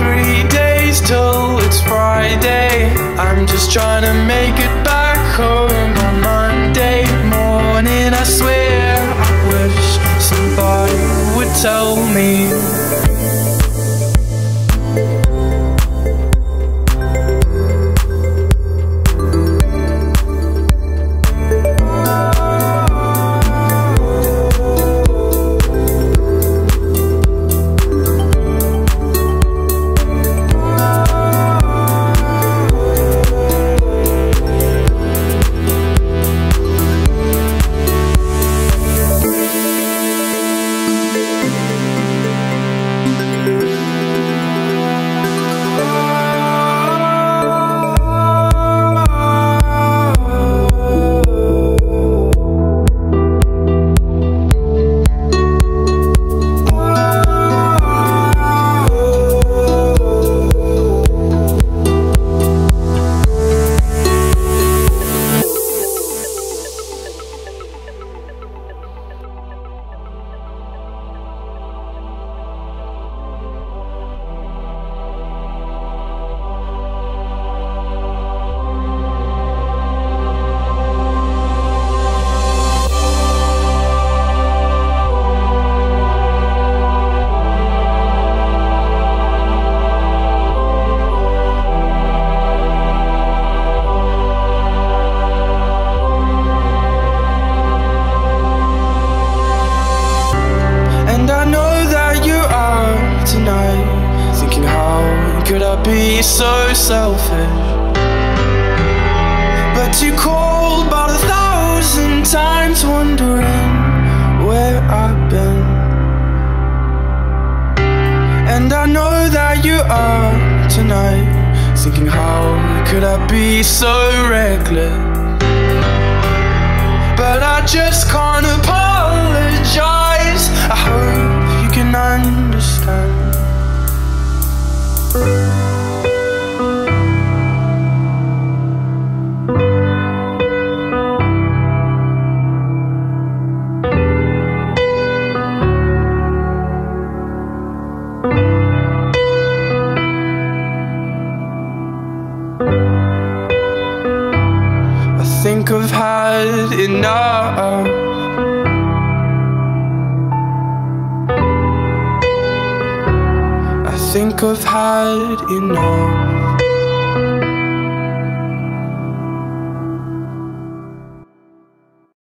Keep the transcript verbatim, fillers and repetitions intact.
three days till it's Friday. I'm just trying to make it back home on Monday morning. I swear I wish somebody would tell me. Could I be so selfish? But you called about a thousand times, wondering where I've been. And I know that you are tonight, thinking how could I be so reckless? But I just can't apologize. I hope you can understand. I think I've had enough. I think I've had enough.